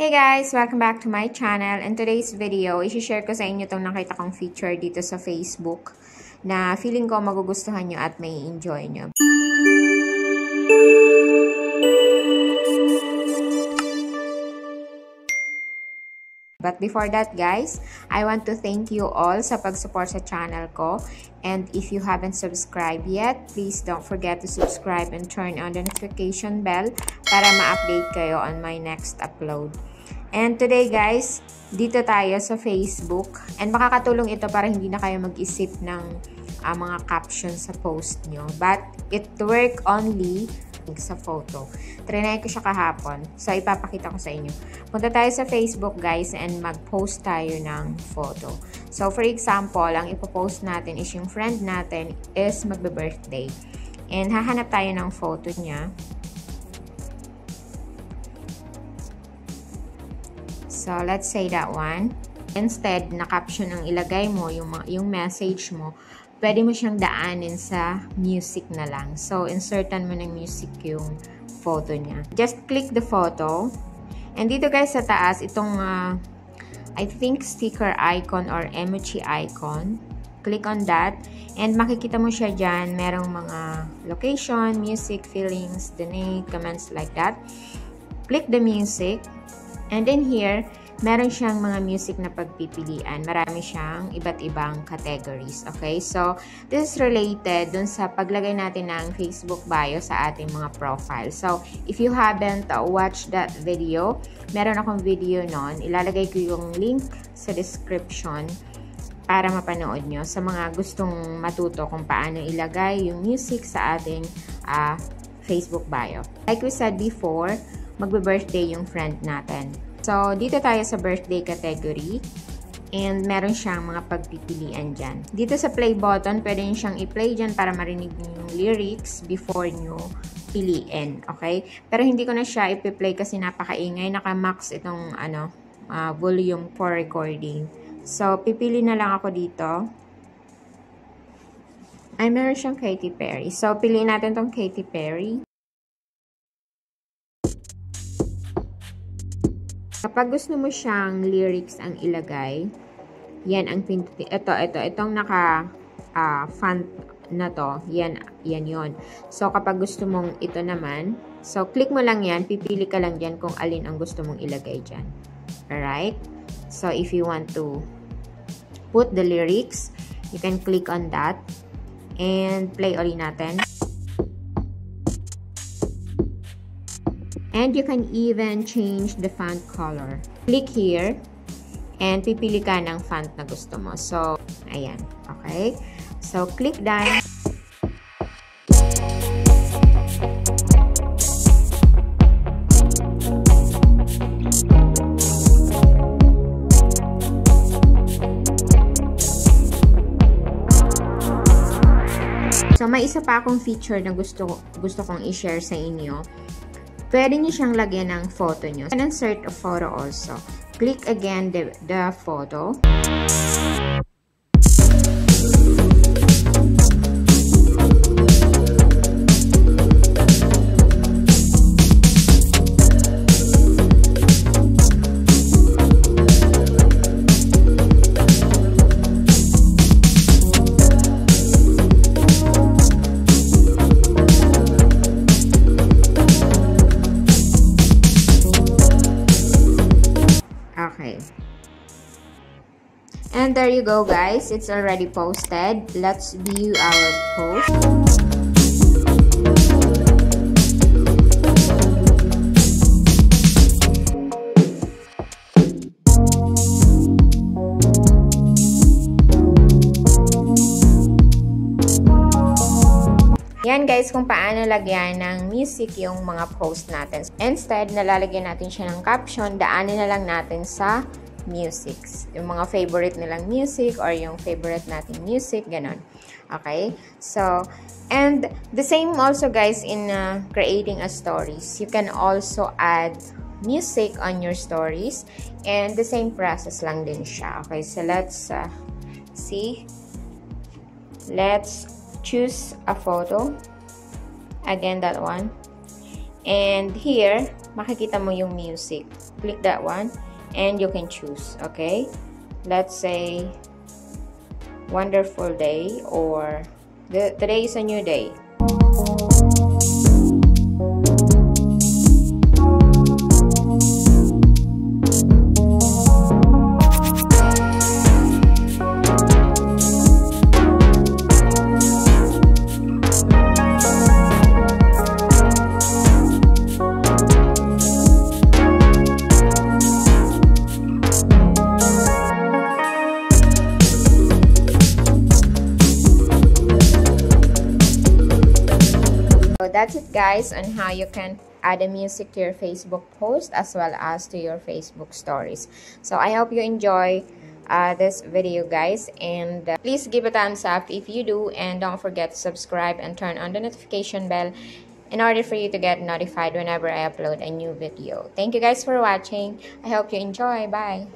Hey guys! Welcome back to my channel. In today's video, isi-share ko sa inyo itong nakita kong feature dito sa Facebook na feeling ko magugustuhan nyo at may enjoy nyo. But before that guys, I want to thank you all sa pag-support sa channel ko. And if you haven't subscribed yet, please don't forget to subscribe and turn on the notification bell para ma-update kayo on my next upload. And today guys, dito tayo sa Facebook. And makakatulong ito para hindi na kayo mag-isip ng mga captions sa post nyo. But it work only sa photo. Trinay ko siya kahapon. So, ipapakita ko sa inyo. Punta tayo sa Facebook guys and mag-post tayo ng photo. So, for example, ang ipopost natin is yung friend natin is magbe-birthday. And hahanap tayo ng photo niya. So, let's say that one. Instead, na-caption ang ilagay mo, yung message mo, pwede mo siyang daanin sa music na lang. So, insertan mo ng music yung photo niya. Just click the photo. And dito guys sa taas, itong I think sticker icon or emoji icon. Click on that. And makikita mo siya dyan. Merong mga location, music, feelings, donate, comments like that. Click the music. And then here, meron siyang mga music na pagpipilian. Marami siyang iba't ibang categories. Okay? So, this is related dun sa paglagay natin ng Facebook bio sa ating mga profile. So, if you haven't watched that video, meron akong video nun. Ilalagay ko yung link sa description para mapanood nyo sa mga gustong matuto kung paano ilagay yung music sa ating Facebook bio. Like we said before, magbe-birthday yung friend natin. So, dito tayo sa birthday category and meron siyang mga pagpipilian dyan. Dito sa play button, pwede nyo siyang i-play dyan para marinig nyo yung lyrics before nyo piliin, okay? Pero hindi ko na siya i-play kasi napakaingay. Naka-max itong volume for recording. So, pipili na lang ako dito. Ay, meron siyang Katy Perry. So, piliin natin tong Katy Perry. Kapag gusto mo siyang lyrics ang ilagay, yan ang pindutin. Itong naka-font na to, yan yon. So, kapag gusto mong ito naman, so, click mo lang yan, pipili ka lang dyan kung alin ang gusto mong ilagay dyan. Alright? So, if you want to put the lyrics, you can click on that and play ulit natin. And you can even change the font color. Click here, and pipili ka ng font na gusto mo. So, ayan. Okay? So, click done. So, may isa pa akong feature na gusto kong i-share sa inyo. Pwede nyo siyang lagyan ng photo nyo. You can insert a photo also. Click again the photo. And there you go guys, it's already posted. Let's view our post. Yan guys, kung paano lagyan ng music yung mga post natin. Instead, nalalagyan natin siya ng caption, daanin na lang natin sa musics. Yung mga favorite nilang music or yung favorite nating music, ganon. Okay? So, and the same also guys in creating a stories. You can also add music on your stories and the same process lang din siya. Okay? So, let's see. Let's choose a photo. Again, that one. And here, makikita mo yung music. click that one and you can choose. Okay, let's say wonderful day, or today is a new day. So that's it guys on how you can add a music to your Facebook post as well as to your Facebook stories. So I hope you enjoy this video guys, and please give a thumbs up if you do, and don't forget to subscribe and turn on the notification bell in order for you to get notified whenever I upload a new video. Thank you guys for watching. I hope you enjoy. Bye.